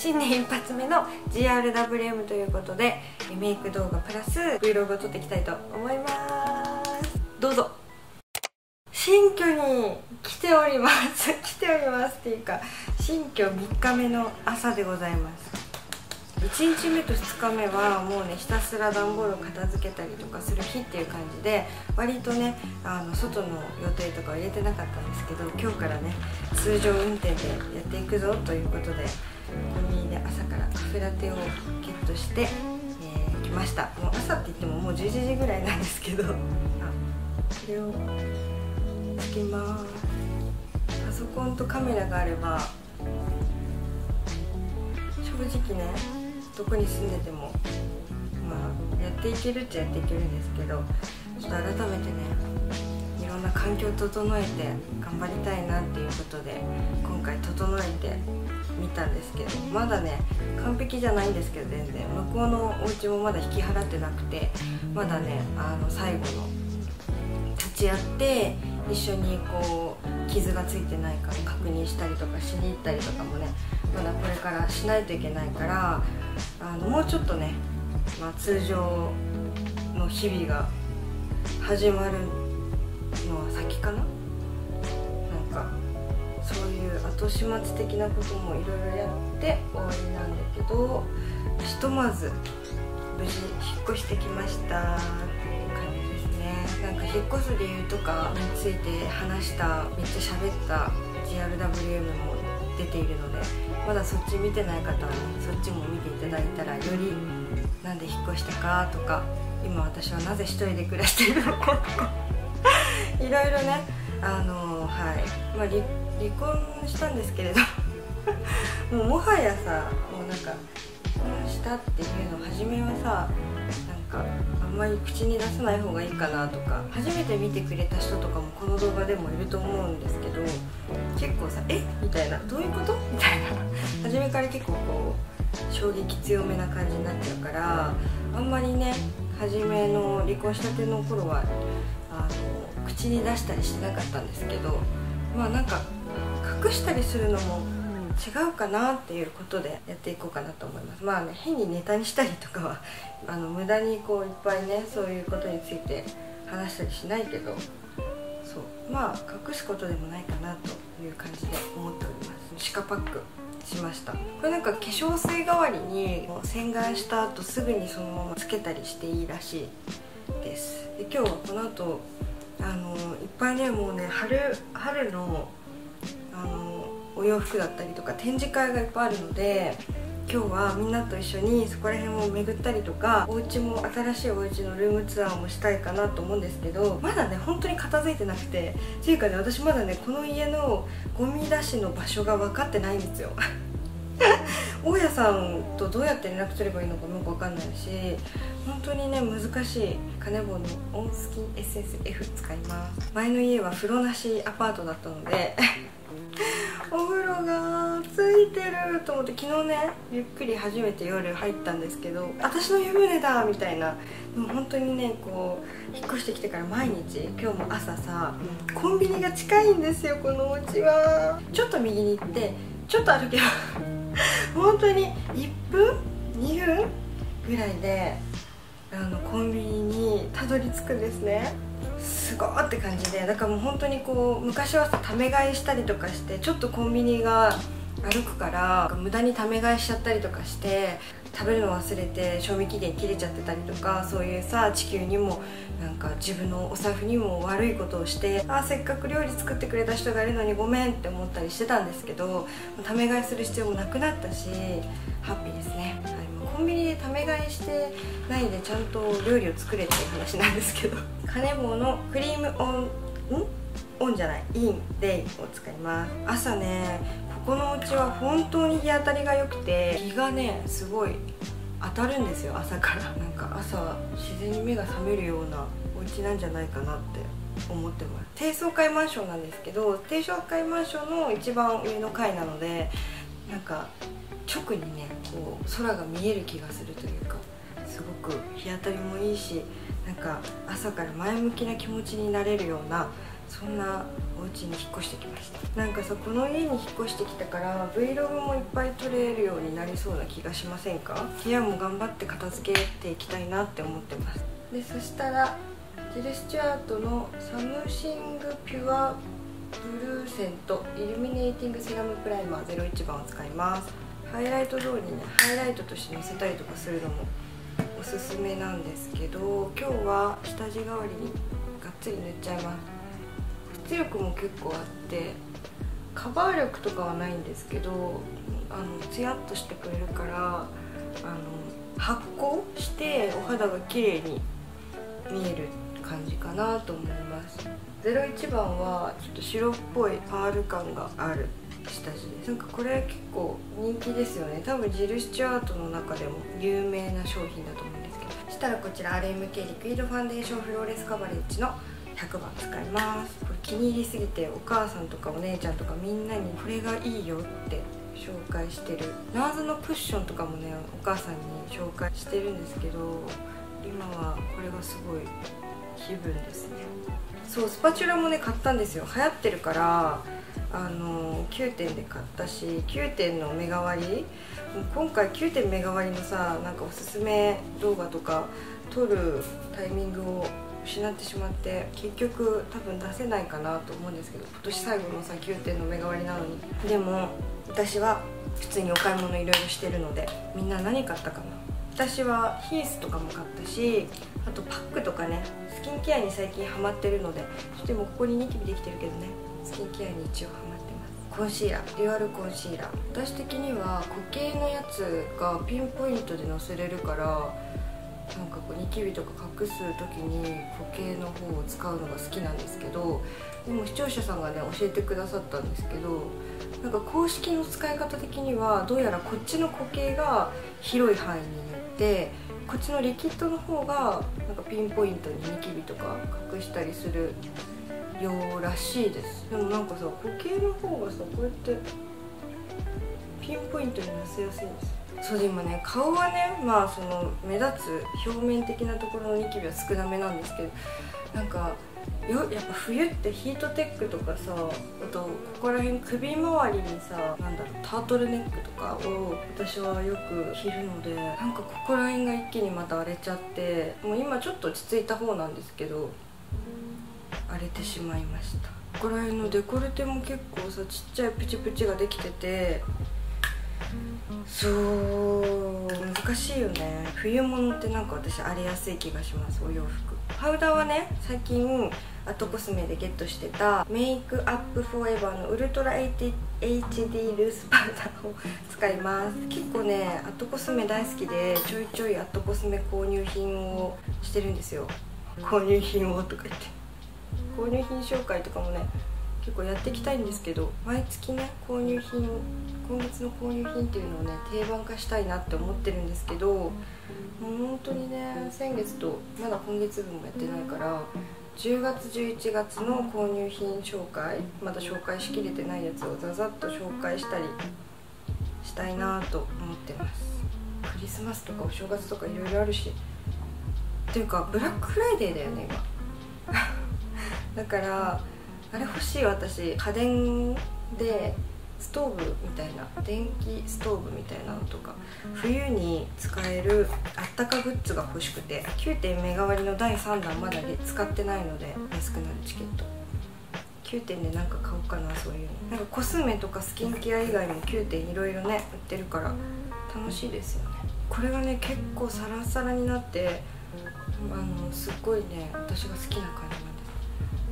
新年一発目の GRWM ということで、メイク動画プラス Vlog を撮っていきたいと思います。どうぞ。新居に来ております。来ておりますっていうか、新居3日目の朝でございます。1日目と2日目はもうね、ひたすら段ボールを片付けたりとかする日っていう感じで、割とね外の予定とかは入れてなかったんですけど、今日からね通常運転でやっていくぞということで、コンビニで朝からカフェラテをゲットして来ました。もう朝って言ってももう11時ぐらいなんですけど、これをつけます。パソコンとカメラがあれば正直ね、どこに住んでても、まあ、やっていけるっちゃやっていけるんですけど、ちょっと改めてね、いろんな環境を整えて頑張りたいなっていうことで、今回整えてみたんですけど、まだね完璧じゃないんですけど、全然向こうのお家もまだ引き払ってなくて、まだね最後の立ち会って一緒にこう傷がついてないか確認したりとかしに行ったりとかもね、まだこれからしないといけないから、もうちょっとね、まあ、通常の日々が始まるのは先かな。なんかそういう後始末的なこともいろいろやって終わりなんだけど、ひとまず無事引っ越してきましたっていう感じですね。なんか引っ越す理由とかについて話した、めっちゃ喋った GRWM も出ているので、まだそっち見てない方はね、そっちも見ていただいたら、よりなんで引っ越したかとか、今私はなぜ一人で暮らしているのかとかいろいろね、はい、まあ、離婚したんですけれどもうもはやさ、もうなんか離婚したっていうのを初めはさ、なんかあんまり口に出さない方がいいかなとか、初めて見てくれた人とかもこの動画でもいると思うんですけど、結構さ「えっ?」みたいな「どういうこと?」みたいな初めから結構こう衝撃強めな感じになっちゃうから、あんまりね初めの離婚したての頃は口に出したりしてなかったんですけど、まあなんか隠したりするのも違うかなっていうことでやっていこうかなと思います。まあね、変にネタにしたりとかは無駄にこういっぱいね、そういうことについて話したりしないけど、そう、まあ隠すことでもないかなという感じで思っております。シカパックしました。これなんか化粧水代わりに洗顔した後すぐにそのままつけたりしていいらしいです。で、今日はこの後いっぱいね、もうね春のお洋服だったりとか展示会がいっぱいあるので、今日はみんなと一緒にそこら辺を巡ったりとか、お家も新しいお家のルームツアーもしたいかなと思うんですけど、まだね本当に片付いてなくて、っていうかね、私まだねこの家のゴミ出しの場所が分かってないんですよ大家さんとどうやって連絡すればいいのかもよく分かんないし、本当にね難しい。カネボウのオンスキンエッセンス F 使います。前の家は風呂なしアパートだったのでお風呂がついてると思って、昨日ねゆっくり初めて夜入ったんですけど、私の湯船だみたいな。でも本当にね、こう引っ越してきてから毎日、今日も朝さ、コンビニが近いんですよこのお家は。ちょっと右に行ってちょっと歩けば本当に1分2分ぐらいでコンビニにたどり着くんですね。すごーって感じで、だからもう本当にこう昔はさ、ため買いしたりとかして、ちょっとコンビニが歩くから無駄にため買いしちゃったりとかして、食べるの忘れて賞味期限切れちゃってたりとか、そういうさ、地球にもなんか自分のお財布にも悪いことをして、あ、せっかく料理作ってくれた人がいるのにごめんって思ったりしてたんですけど、ため買いする必要もなくなったし、ハッピーですね。コンビニでため買いしてないんで、ちゃんと料理を作れっていう話なんですけどカネボウのクリームインデイを使います。朝ね、ここのお家は本当に日当たりが良くて、日がねすごい当たるんですよ朝から。なんか朝自然に目が覚めるようなお家なんじゃないかなって思ってます。低層階マンションなんですけど、低層階マンションの一番上の階なので、なんか直にねこう空が見える気がするというか、すごく日当たりもいいし、なんか朝から前向きな気持ちになれるようなそんなお家に引っ越してきました。なんかさ、この家に引っ越してきたから Vlog もいっぱい撮れるようになりそうな気がしませんか？部屋も頑張って片付けていきたいなって思ってます。でそしたらジル・スチュアートのサムシングピュアブルーセントイルミネーティングセラムプライマー01番を使います。ハイライト通りにね、ハイライトとしてのせたりとかするのもおすすめなんですけど、今日は下地代わりにがっつり塗っちゃいます。出力も結構あってカバー力とかはないんですけど、ツヤっとしてくれるから、発光してお肌が綺麗に見える感じかなと思います。01番はちょっと白っぽいパール感がある下地です。なんかこれ結構人気ですよね。多分ジル・スチュアートの中でも有名な商品だと思うんですけど。そしたらこちら RMK リクイドファンデーションフローレスカバレッジの100番使います。これ気に入りすぎてお母さんとかお姉ちゃんとかみんなにこれがいいよって紹介してる。ナーズのクッションとかもね、お母さんに紹介してるんですけど、今はこれがすごい気分ですね。そう、スパチュラもね買ったんですよ。流行ってるから、Qoo10で買ったし、Qoo10の目代わり、もう今回Qoo10目代わりのさ、なんかおすすめ動画とか撮るタイミングを失ってしまって、結局多分出せないかなと思うんですけど、今年最後のさQoo10の目代わりなのに。でも私は普通にお買い物いろいろしてるので、みんな何買ったかな。私はヒースとかも買ったし、あとパックとかね、スキンケアに最近ハマってるので、ちょっと今ここにニキビできてるけどね、スキンケアに一応ハマってます。コンシーラー、デュアルコンシーラー、私的には固形のやつがピンポイントでのせれるから、なんかこうニキビとか隠す時に固形の方を使うのが好きなんですけど、でも視聴者さんがね教えてくださったんですけど、なんか公式の使い方的にはどうやらこっちの固形が広い範囲に塗って、こっちのリキッドの方がなんかピンポイントにニキビとか隠したりするようらしいです。でもなんかさ、固形の方がさ、こうやってピンポイントにのせやすいんです。そうで、今ね顔はね、まあその目立つ表面的なところのニキビは少なめなんですけど、なんかやっぱ冬ってヒートテックとかさ、あとここら辺首周りにさ、なんだろう、タートルネックとかを私はよく着るので、なんかここら辺が一気にまた荒れちゃって、もう今ちょっと落ち着いた方なんですけど、荒れてしまいました。ここら辺のデコルテも結構さ、ちっちゃいプチプチができてて、そう難しいよね。冬物ってなんか私荒れやすい気がします、お洋服。パウダーはね、最近アットコスメでゲットしてたメイクアップフォーエバーのウルトラ HD ルースパウダーを使います。結構ねアットコスメ大好きで、ちょいちょいアットコスメ購入品をしてるんですよ。購入品をとか言って購入品紹介とかもね結構やっていきたいんですけど、毎月ね購入品、今月の購入品っていうのをね定番化したいなって思ってるんですけど、もう本当にね先月とまだ今月分もやってないから、10月11月の購入品紹介、まだ紹介しきれてないやつをザザッと紹介したりしたいなと思ってます。クリスマスとかお正月とかいろいろあるし、っていうかブラックフライデーだよね今だからあれ欲しい、私家電でストーブみたいな、電気ストーブみたいなのとか冬に使えるあったかグッズが欲しくて、Qoo10目代わりの第3弾まだ使ってないので、安くなるチケットQoo10でなんか買おうかな。そういうのなんかコスメとかスキンケア以外もQoo10いろいろね売ってるから楽しいですよね。これがね結構サラサラになって、すっごいね私が好きな感じ。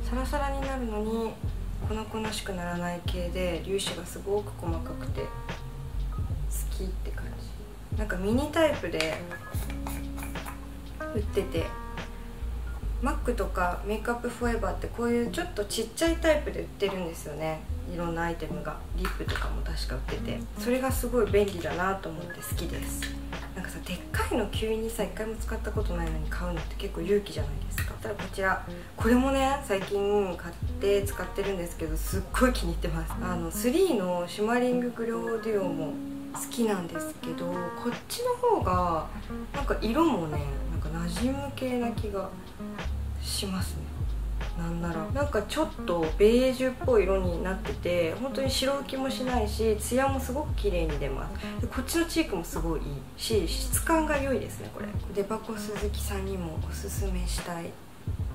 サラサラになるのに粉々しくならない系で、粒子がすごく細かくて好きって感じ。なんかミニタイプで売ってて、マックとかメイクアップフォーエバーってこういうちょっとちっちゃいタイプで売ってるんですよね。いろんなアイテムが、リップとかも確か売ってて、それがすごい便利だなと思って好きです。なんかさ、でっかいの急にさ1回も使ったことないのに買うのって結構勇気じゃないですか。ただこちら、これもね最近買って使ってるんですけど、すっごい気に入ってます。3のシマリンググローデュオも好きなんですけど、こっちの方がなんか色もね、なんか馴染む系な気がしますね。なんだろう、なんかちょっとベージュっぽい色になってて、本当に白浮きもしないし、ツヤもすごく綺麗に出ます。でこっちのチークもすごいいいし、質感が良いですねこれ。デパコ鈴木さんにもおすすめしたい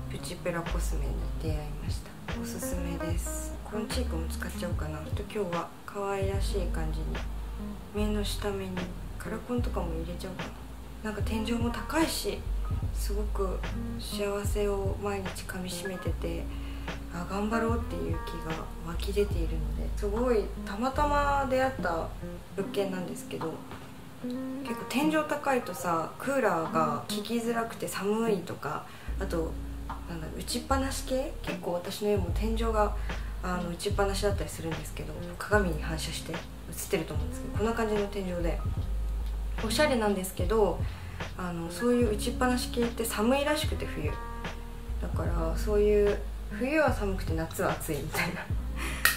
プチプラコスメに出会いました。おすすめです。このチークも使っちゃおうかな。と今日は可愛らしい感じに目の下目にカラコンとかも入れちゃおうかな。なんか天井も高いし、すごく幸せを毎日かみしめてて、あ頑張ろうっていう気が湧き出ているので、すごいたまたま出会った物件なんですけど、結構天井高いとさ、クーラーが効きづらくて寒いとか、あとなんだ打ちっぱなし系、結構私の家も天井が打ちっぱなしだったりするんですけど、鏡に反射して映ってると思うんですけど、こんな感じの天井でおしゃれなんですけど、そういう打ちっぱなし系って寒いらしくて、冬だからそういう冬は寒くて夏は暑いみたいな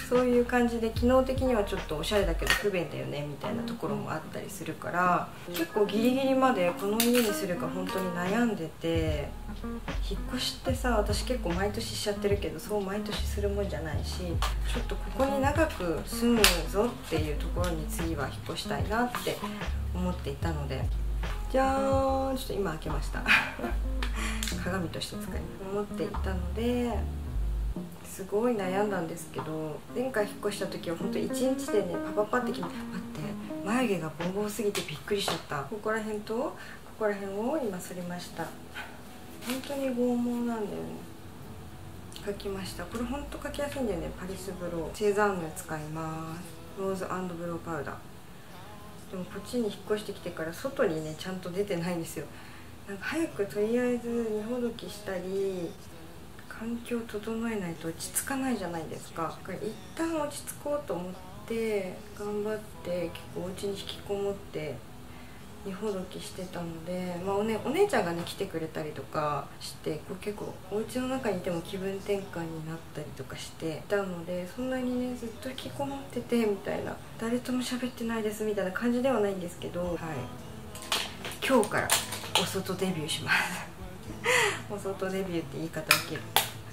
そういう感じで機能的にはちょっとおしゃれだけど不便だよねみたいなところもあったりするから、結構ギリギリまでこの家にするか本当に悩んでて。引っ越しってさ、私結構毎年しちゃってるけど、そう毎年するもんじゃないし、ちょっとここに長く住むぞっていうところに次は引っ越したいなって思っていたので、じゃーん、ちょっと今開けました鏡として使い思っていたので、すごい悩んだんですけど、前回引っ越した時は本当1日でねパパパって決めて、待って眉毛がボンボンすぎてびっくりしちゃった。ここら辺とここら辺を今剃りました。本当に剛毛なんだよね。描きました。これほんと描きやすいんだよね。パリスブローセーザンヌ使います。ローズ&ブローパウダー。でもこっちに引っ越してきてから外にねちゃんと出てないんですよ。なんか早くとりあえず荷ほどきしたり環境整えないと落ち着かないじゃないですか。だから一旦落ち着こうと思って頑張って、結構お家に引きこもって荷ほどきしてたので、まあ、お姉ちゃんがね来てくれたりとかして、こう結構お家の中にいても気分転換になったりとかしていたので、そんなにねずっと引きこもっててみたいな、誰とも喋ってないですみたいな感じではないんですけど、はい、今日からお外デビューしますお外デビューって言い方を切る。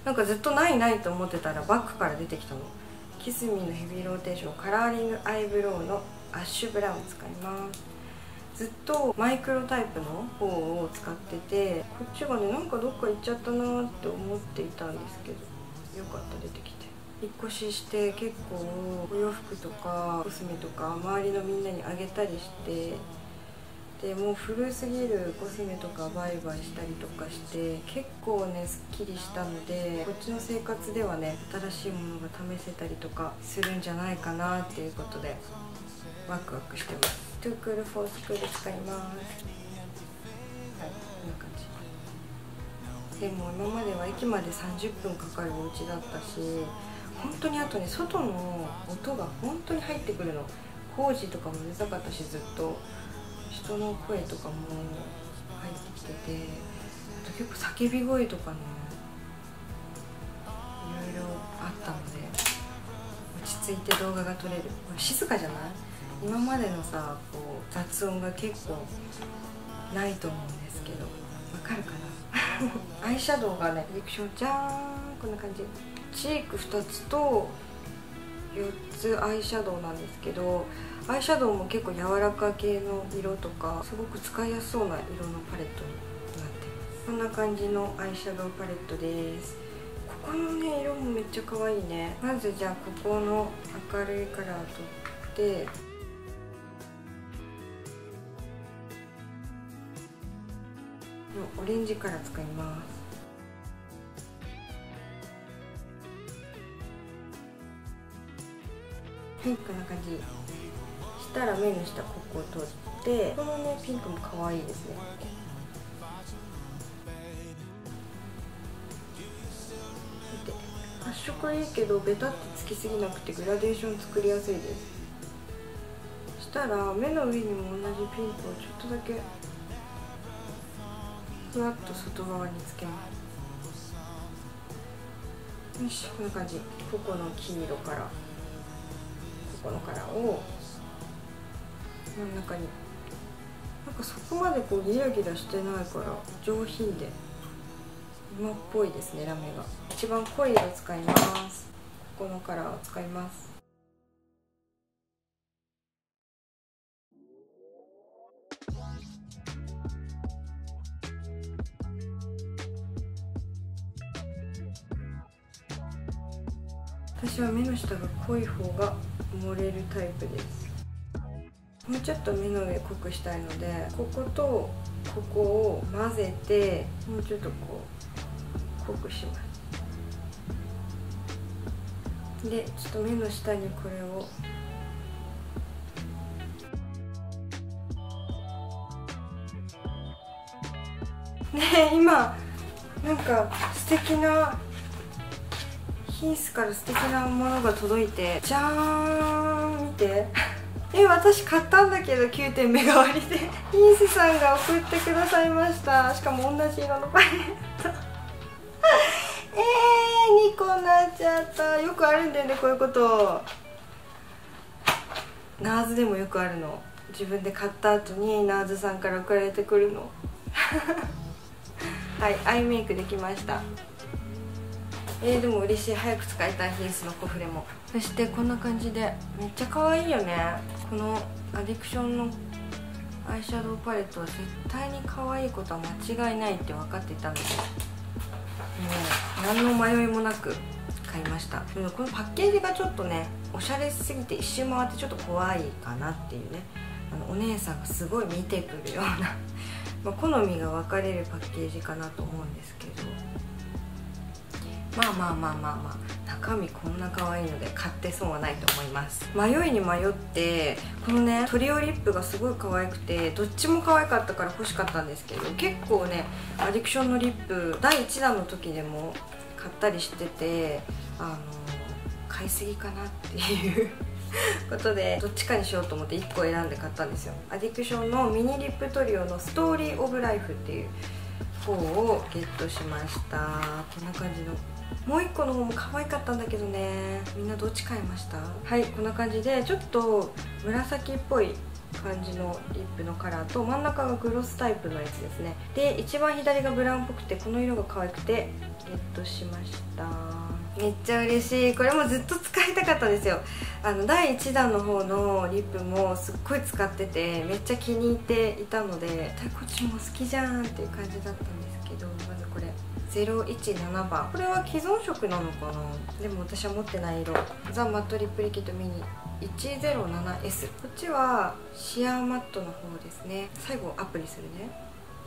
なんかずっとないないと思ってたらバッグから出てきたの。キスミのヘビーローテーションカラーリングアイブロウのアッシュブラウン使います。ずっとマイクロタイプの方を使ってて、こっちがねなんかどっか行っちゃったなーって思っていたんですけど、よかった出てきて。引っ越しして結構お洋服とかコスメとか周りのみんなにあげたりして、でもう古すぎるコスメとか売買したりとかして、結構ねすっきりしたので、こっちの生活ではね新しいものが試せたりとかするんじゃないかなっていうことでワクワクしてます。トゥークールフォースクール使います。はい、こんな感じで。も今までは駅まで30分かかるお家だったし、本当にあとね外の音が本当に入ってくるの。工事とかもうるさかったし、ずっと人の声とかも入ってきてて、あと結構叫び声とかねいろいろあったので、落ち着いて動画が撮れる。静かじゃない？今までのさ、こう雑音が結構ないと思うんですけど、わかるかなアイシャドウがねリクションじゃーん、こんな感じ。チーク2つと4つアイシャドウなんですけど、アイシャドウも結構柔らか系の色とか、すごく使いやすそうな色のパレットになってます。こんな感じのアイシャドウパレットです。ここのね色もめっちゃ可愛いね。まずじゃあここの明るいカラー取って、オレンジから使います。はい、こんな感じしたら目の下ここを取って、このねピンクも可愛いですね。見て、発色いいけどベタってつきすぎなくてグラデーション作りやすいです。したら目の上にも同じピンクをちょっとだけふわっと外側につけます。よし、こんな感じ。ここの黄色からここのカラーを真ん中に、なんかそこまでこうギラギラしてないから上品で今っぽいですね。ラメが一番濃い色を使います。ここのカラーを使います。私は目の下が濃い方が埋もれるタイプです。もうちょっと目の上濃くしたいので、こことここを混ぜてもうちょっとこう濃くします。でちょっと目の下にこれをねえ、今なんか素敵なヒースから素敵なものが届いて、じゃーん、見て私買ったんだけどQoo10目代わりでヒースさんが送ってくださいました。しかも同じ色のパレット2個になっちゃった。よくあるんだよね、こういうこと。ナーズでもよくあるの。自分で買った後にナーズさんから送られてくるのはい、アイメイクできました。でも嬉しい。早く使いたい、ヒースのコフレも。そしてこんな感じでめっちゃ可愛いよね。このアディクションのアイシャドウパレットは絶対に可愛いことは間違いないって分かっていたので、もう何の迷いもなく買いました。でもこのパッケージがちょっとね、おしゃれすぎて一周回ってちょっと怖いかなっていうね。お姉さんがすごい見てくるようなまあ好みが分かれるパッケージかなと思うんですけど、まあ中身こんな可愛いので買って損はないと思います。迷いに迷って、このねトリオリップがすごい可愛くて、どっちも可愛かったから欲しかったんですけど、結構ねアディクションのリップ第1弾の時でも買ったりしてて、買いすぎかなっていうことでどっちかにしようと思って1個選んで買ったんですよ。アディクションのミニリップトリオのストーリー・オブ・ライフっていう方をゲットしました。こんな感じのもう1個の方も可愛かったんだけどね。みんなどっち買いました？はい、こんな感じでちょっと紫っぽい感じのリップのカラーと、真ん中がグロスタイプのやつですね。で一番左がブラウンっぽくて、この色が可愛くてゲットしました。めっちゃ嬉しい。これもずっと使いたかったですよ。第1弾の方のリップもすっごい使ってて、めっちゃ気に入っていたので、こっちも好きじゃんっていう感じだったんですけど、まずこれ017番、これは既存色なのかな。でも私は持ってない色、ザ・マットリップリキッドミニ 107S、 こっちはシアーマットの方ですね。最後アップにするね。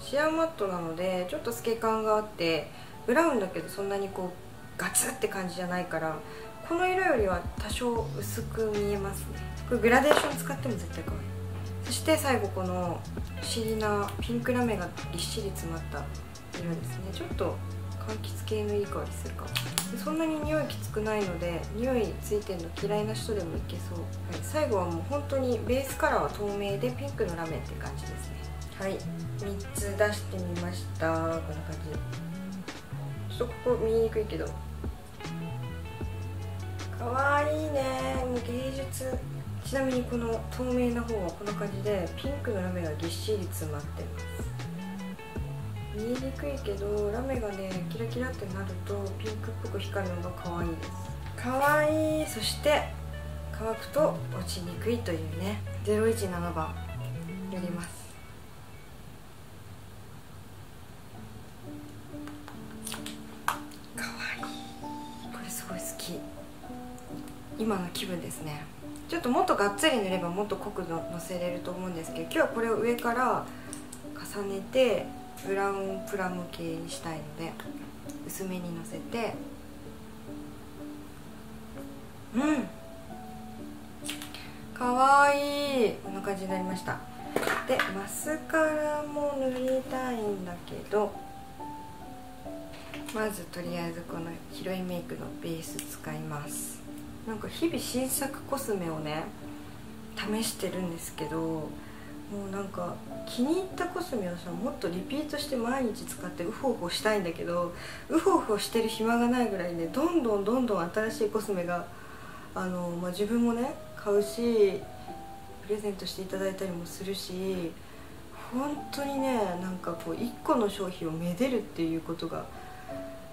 シアーマットなのでちょっと透け感があって、ブラウンだけどそんなにこうガツって感じじゃないから、この色よりは多少薄く見えますね。これグラデーション使っても絶対可愛い。そして最後この不思議なピンクラメがぎっしり詰まった色ですね。ちょっと柑橘系のいい香りするかも。そんなに匂いきつくないので、匂いついてるの嫌いな人でもいけそう、はい、最後はもう本当にベースカラーは透明でピンクのラメって感じですね。はい、3つ出してみました。こんな感じ。ちょっとここ見えにくいけどかわいいね。もう芸術。ちなみにこの透明な方はこんな感じでピンクのラメがぎっしり詰まってます。見えにくいけどラメがねキラキラってなるとピンクっぽく光るのがかわいいです。かわいい。そして乾くと落ちにくいというね、017番塗ります。かわいい。これすごい好き、今の気分ですね。ちょっともっとがっつり塗ればもっと濃くのせれると思うんですけど、今日はこれを上から重ねてブラウンプラム系にしたいので薄めにのせて、うん、かわいい。こんな感じになりました。でマスカラも塗りたいんだけど、まずとりあえずこの広いメイクのベース使います。なんか日々新作コスメをね試してるんですけど、もうなんか気に入ったコスメをさ、もっとリピートして毎日使ってウホウホしたいんだけど、ウホウホしてる暇がないぐらいね、どんどん新しいコスメが自分もね買うし、プレゼントしていただいたりもするし、本当にねなんかこう1個の商品をめでるっていうことが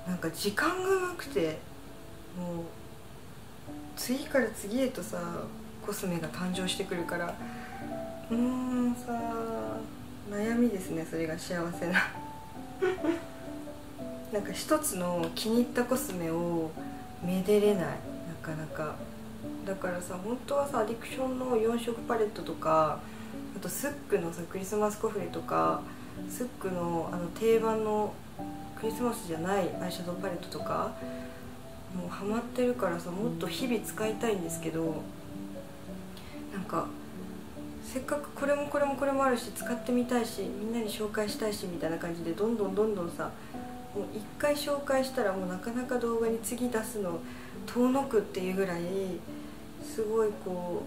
なんか時間がなくて、もう次から次へとさコスメが誕生してくるから、さあ悩みですね。それが幸せななんか一つの気に入ったコスメをめでれない、なかなか。だからさ、本当はさアディクションの4色パレットとか、あとSUQQUのさクリスマスコフレとか、SUQQUのあの定番のクリスマスじゃないアイシャドウパレットとかもうハマってるからさ、もっと日々使いたいんですけど、なんかせっかくこれもこれもこれもあるし使ってみたいし、みんなに紹介したいしみたいな感じで、どんどんどんどんさ、もう1回紹介したらもうなかなか動画に次出すの遠のくっていうぐらい、すごいこ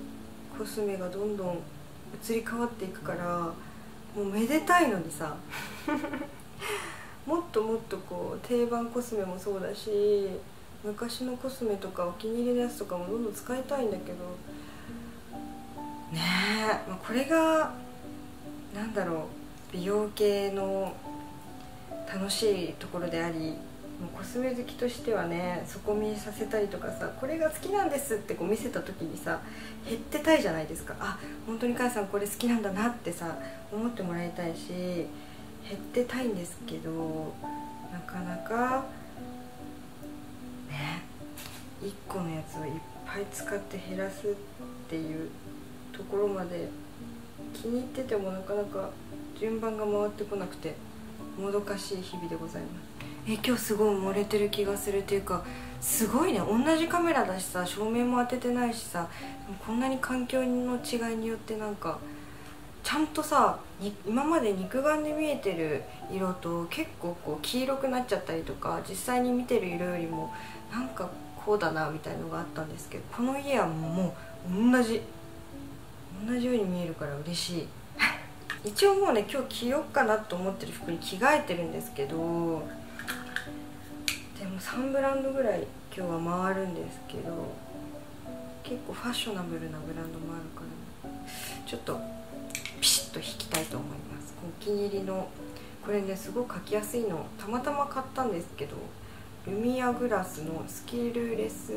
うコスメがどんどん移り変わっていくから、もうめでたいのにさもっともっとこう定番コスメもそうだし、昔のコスメとかお気に入りのやつとかもどんどん使いたいんだけどねえ、これがなんだろう、美容系の楽しいところであり、もうコスメ好きとしてはね、底見させたりとかさ、これが好きなんですってこう見せた時にさ、減ってたいじゃないですか。あ、本当にかやさんこれ好きなんだなってさ思ってもらいたいし、減ってたいんですけど、なかなかね、1個のやつをいっぱい使って減らすっていうところまで気に入ってても、なかなか順番が回ってこなくて、もどかしい日々でございます。今日すごい漏れてる気がするっていうか、すごいね、同じカメラだしさ、照明も当ててないしさ、こんなに環境の違いによって、なんかちゃんとさ、今まで肉眼で見えてる色と結構こう黄色くなっちゃったりとか、実際に見てる色よりもなんかこうだなみたいのがあったんですけど、この家はもう同じように見えるから嬉しい一応もうね、今日着よっかなと思ってる服に着替えてるんですけど、でも3ブランドぐらい今日は回るんですけど、結構ファッショナブルなブランドもあるから、ね、ちょっとピシッと引きたいと思います。お気に入りのこれね、すごく描きやすいのたまたま買ったんですけど、ルミアグラスのスキルレス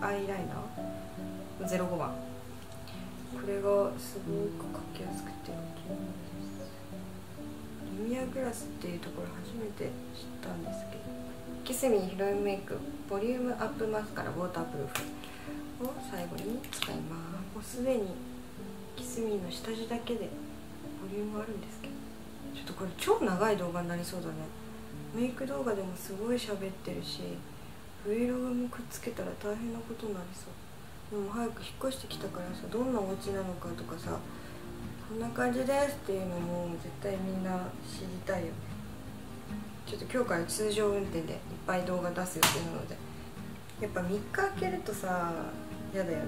アイライナー05番、これがすごく描きやすくて、ルミアグラスっていうところ初めて知ったんですけど、キスミーヒロインメイクボリュームアップマスカラウォータープルーフを最後に使います。もうすでにキスミーの下地だけでボリュームあるんですけど、ちょっとこれ超長い動画になりそうだね。メイク動画でもすごい喋ってるし、 Vlog もくっつけたら大変なことになりそう。でも早く引っ越してきたからさ、どんなお家なのかとかさ、こんな感じですっていうのも絶対みんな知りたいよね。ちょっと今日から通常運転でいっぱい動画出す予定なので、やっぱ3日空けるとさ嫌だよね。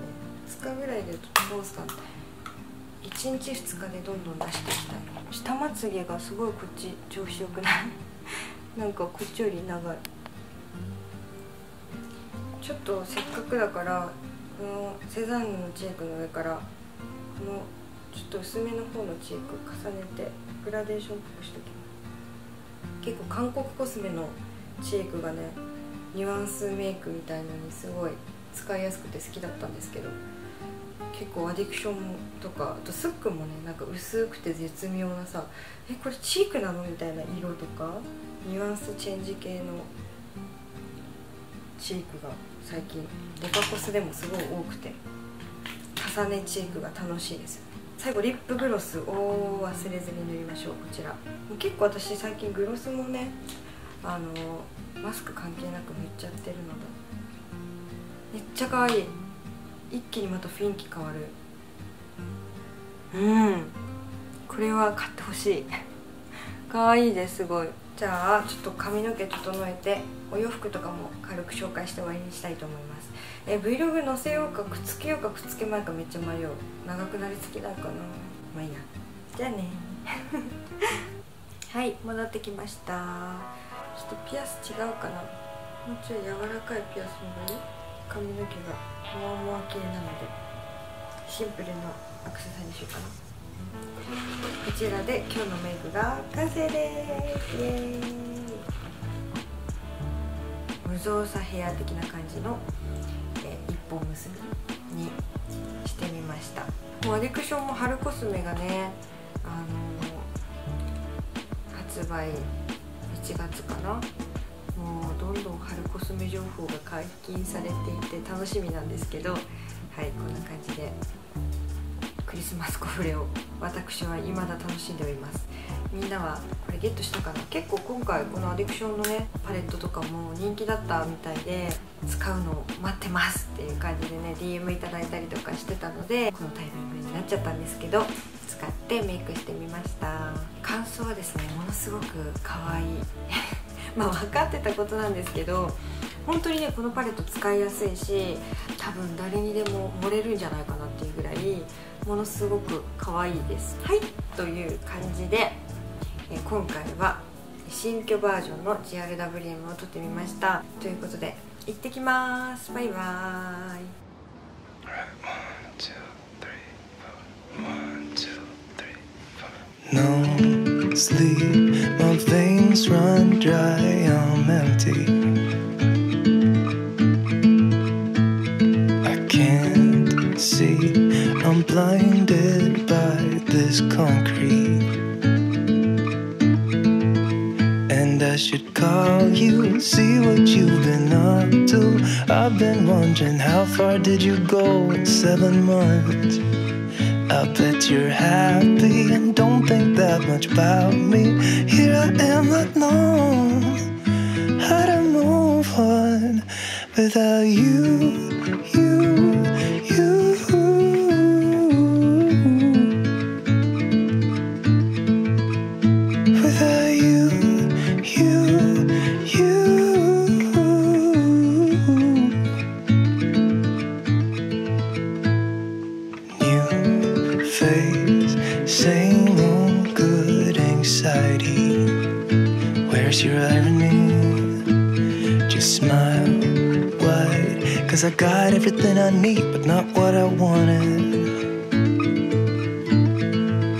2日ぐらいでどうすかって、1日2日でどんどん出していきたい。下まつげがすごいこっち調子よくないなんかこっちより長い。ちょっとせっかくだから、このセザンヌのチークの上からこのちょっと薄めの方のチークを重ねてグラデーションっぽくしておきます。結構韓国コスメのチークがね、ニュアンスメイクみたいなのにすごい使いやすくて好きだったんですけど、結構アディクションとか、あとSUQQUもね、なんか薄くて絶妙なさ、これチークなのみたいな色とかニュアンスチェンジ系のチークが最近デカコスでもすごい多くて、重ねチークが楽しいですよね。最後リップグロスを忘れずに塗りましょう。こちら結構私最近グロスもね、マスク関係なく塗っちゃってるので、めっちゃ可愛い。一気にまた雰囲気変わる。これは買ってほしい可愛いです、すごい。じゃあちょっと髪の毛整えて、お洋服とかも軽く紹介して終わりにしたいと思います。Vlog 載せようかくっつけようかくっつけまいかめっちゃ迷う。長くなりすぎなのかな、まあいいな、じゃあねはい戻ってきました。ちょっとピアス違うかな、もうちょい柔らかいピアスの方がいい。髪の毛がもわもわ系なのでシンプルなアクセサリーにしようかな。こちらで今日のメイクが完成です。イエーイ。調査ヘア的な感じの、一本結びにしてみました。もうアディクションも春コスメがね、発売1月かな、もうどんどん春コスメ情報が解禁されていて楽しみなんですけど、はい、こんな感じでクリスマスコフレを私は未だ楽しんでおります。みんなはこれゲットしたかな。結構今回このアディクションのねパレットとかも人気だったみたいで、使うのを待ってますっていう感じでね DM いただいたりとかしてたので、このタイミングになっちゃったんですけど使ってメイクしてみました。感想はですね、ものすごく可愛いまあ分かってたことなんですけど、本当にねこのパレット使いやすいし、多分誰にでも盛れるんじゃないかなっていうぐらいものすごく可愛いです。はい、という感じで今回は新居バージョンの GRWM を撮ってみました。ということで行ってきまーす。バイバーイ。No sleep, my veins run dry, I'm empty. I can't see, I'm blinded by this concrete. I should call you, see what you've been up to. I've been wondering how far did you go in 7 months. I bet you're happy and don't think that much about me. Here I am alone, how to move on without you. Your irony, just smile wide, 'cause I got everything I need but not what I wanted,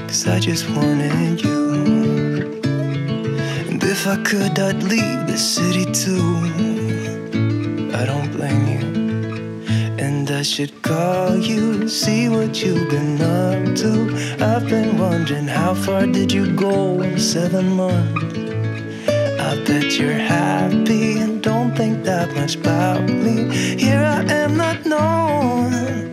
'cause I just wanted you. And if I could, I'd leave the city too. I don't blame you. And I should call you, see what you've been up to. I've been wondering how far did you go in 7 months. I bet you're happy and don't think that much about me. Here I am, not known.